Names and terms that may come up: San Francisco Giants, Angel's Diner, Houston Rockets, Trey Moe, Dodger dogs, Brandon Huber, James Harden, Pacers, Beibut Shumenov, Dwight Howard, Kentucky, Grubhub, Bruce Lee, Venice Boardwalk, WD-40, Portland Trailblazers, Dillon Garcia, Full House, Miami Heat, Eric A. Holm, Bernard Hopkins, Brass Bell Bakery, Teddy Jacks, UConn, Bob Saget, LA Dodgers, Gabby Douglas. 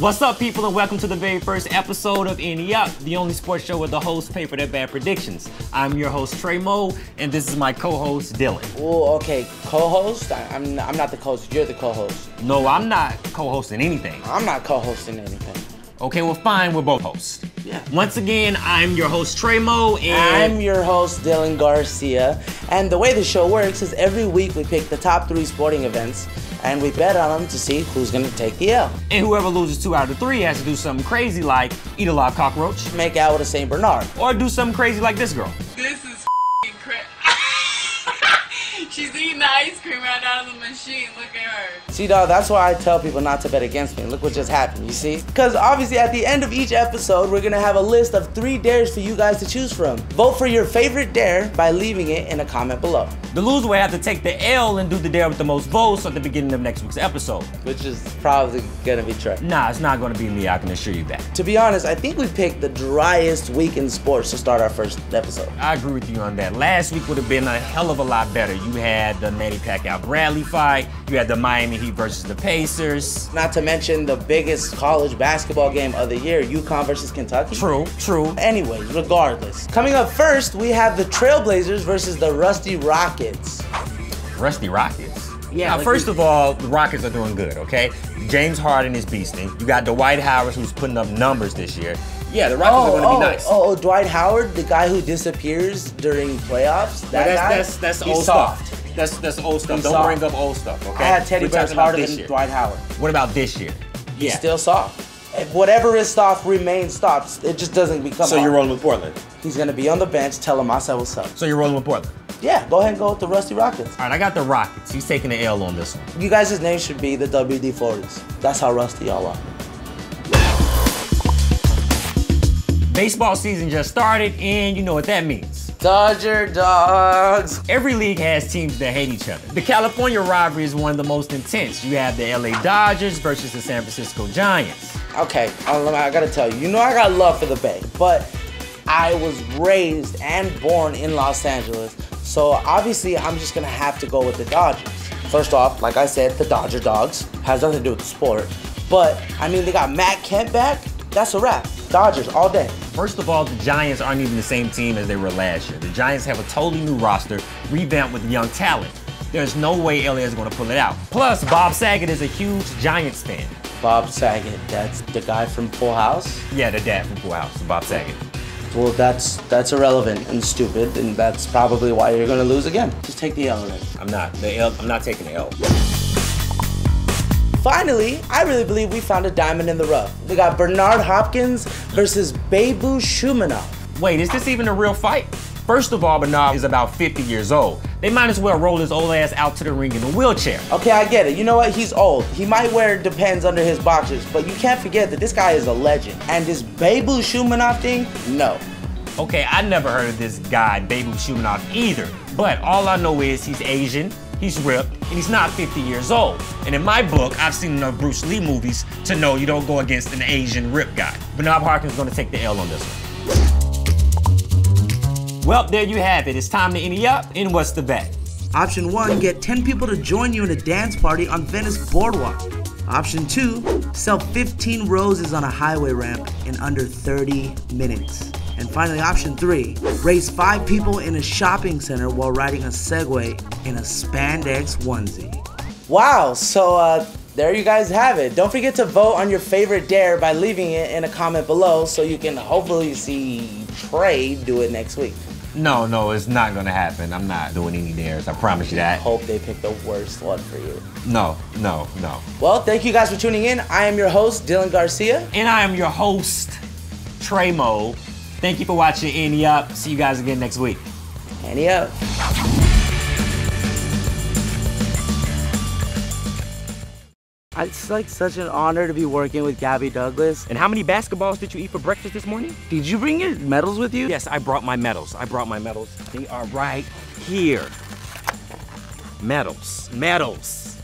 What's up, people, and welcome to the very first episode of Ante Up, the only sports show where the hosts pay for their bad predictions. I'm your host, Trey Moe, and this is my co-host, Dillon. Oh, okay, co-host? I'm not the co-host, you're the co-host. No, I'm not co-hosting anything. I'm not co-hosting anything. Okay, well, fine, we're both hosts. Yeah. Once again, I'm your host, Trey Moe, and I'm your host, Dillon Garcia. And the way the show works is every week we pick the top 3 sporting events, and we bet on them to see who's gonna take the L. And whoever loses 2 out of 3 has to do something crazy like eat a live cockroach, make out with a St. Bernard, or do something crazy like this girl. This is f***ing crazy. She's eating ice cream right out of the machine. Look at her. See, dog, that's why I tell people not to bet against me. Look what just happened, you see? Because obviously at the end of each episode, we're gonna have a list of 3 dares for you guys to choose from. Vote for your favorite dare by leaving it in a comment below. The loser will have to take the L and do the dare with the most votes at the beginning of next week's episode. Which is probably gonna be Trey. Nah, it's not gonna be me, I can assure you that. To be honest, I think we picked the driest week in sports to start our first episode. I agree with you on that. Last week would have been a hell of a lot better. You had the Manny Pacquiao-Bradley fight, you had the Miami Heat versus the Pacers. Not to mention the biggest college basketball game of the year, UConn versus Kentucky. True, true. Anyway, regardless. Coming up first, we have the Trailblazers versus the Rusty Rockets. Rusty Rockets? Yeah. Now, like first of all, the Rockets are doing good, okay? James Harden is beasting. You got Dwight Howard, who's putting up numbers this year. Yeah, the Rockets are going to be nice. Dwight Howard, the guy who disappears during playoffs? That's old stuff. That's old stuff. Don't bring up old stuff, okay? I had Teddy Jacks harder than Dwight Howard. What about this year? He's still soft. Whatever is soft remains soft. It just doesn't become soft. So you're rolling with Portland? He's going to be on the bench. Tell him I said what's up. So you're rolling with Portland? Yeah, go ahead and go with the Rusty Rockets. All right, I got the Rockets. He's taking the L on this one. You guys' names should be the WD-40s. That's how rusty y'all are. Baseball season just started, and you know what that means. Dodger dogs. Every league has teams that hate each other. The California rivalry is one of the most intense. You have the LA Dodgers versus the San Francisco Giants. Okay, I gotta tell you, you know I got love for the Bay, but I was raised and born in Los Angeles, so obviously I'm just gonna have to go with the Dodgers. First off, like I said, the Dodger dogs has nothing to do with the sport, but I mean, they got Matt Kemp back, that's a wrap. Dodgers all day. First of all, the Giants aren't even the same team as they were last year. The Giants have a totally new roster, revamped with young talent. There's no way LA is gonna pull it out. Plus, Bob Saget is a huge Giants fan. Bob Saget, that's the guy from Full House? Yeah, the dad from Full House, Bob Saget. Well, that's irrelevant and stupid, and that's probably why you're gonna lose again. Just take the L then. I'm not taking the L. Finally, I really believe we found a diamond in the rough. We got Bernard Hopkins versus Beibut Shumenov. Wait, is this even a real fight? First of all, Bernard is about 50 years old. They might as well roll his old ass out to the ring in a wheelchair. Okay, I get it. You know what? He's old. He might wear Depends under his boxers, but you can't forget that this guy is a legend. And this Beibut Shumenov thing, no. Okay, I never heard of this guy, Beibut Shumenov, either. But all I know is he's Asian, he's ripped, and he's not 50 years old. And in my book, I've seen enough Bruce Lee movies to know you don't go against an Asian ripped guy. Bernard Hopkins is gonna take the L on this one. Well, there you have it. It's time to Ante Up, and what's the bet? Option 1, get 10 people to join you in a dance party on Venice Boardwalk. Option 2, sell 15 roses on a highway ramp in under 30 minutes. And finally, option 3, raise 5 people in a shopping center while riding a Segway in a spandex onesie. Wow, so there you guys have it. Don't forget to vote on your favorite dare by leaving it in a comment below so you can hopefully see Trey do it next week. No, it's not gonna happen. I'm not doing any dares, I promise you that. I hope they pick the worst one for you. No. Well, thank you guys for tuning in. I am your host, Dillon Garcia. And I am your host, Trey Moe. Thank you for watching Ante Up. See you guys again next week. Ante Up. It's like such an honor to be working with Gabby Douglas. And how many basketballs did you eat for breakfast this morning? Did you bring your medals with you? Yes, I brought my medals. They are right here. Medals.